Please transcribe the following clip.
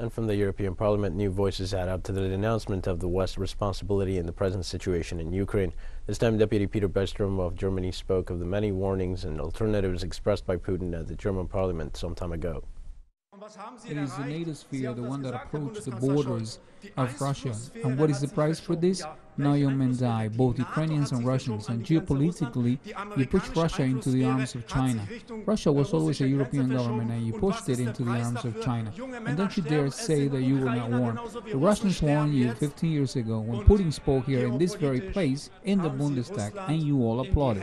And from the European Parliament, new voices add up to the denouncement of the West's responsibility in the present situation in Ukraine. This time, Deputy Peter Bystrom of Germany spoke of the many warnings and alternatives expressed by Putin at the German Parliament some time ago. It is the NATO sphere, the one that approached the borders of Russia. And what is the price for this? Now you men die, both Ukrainians and Russians. And geopolitically, you pushed Russia into the arms of China. Russia was always a European government, and you pushed it into the arms of China. And don't you dare say that you were not warned. The Russians warned you 15 years ago when Putin spoke here in this very place, in the Bundestag, and you all applauded.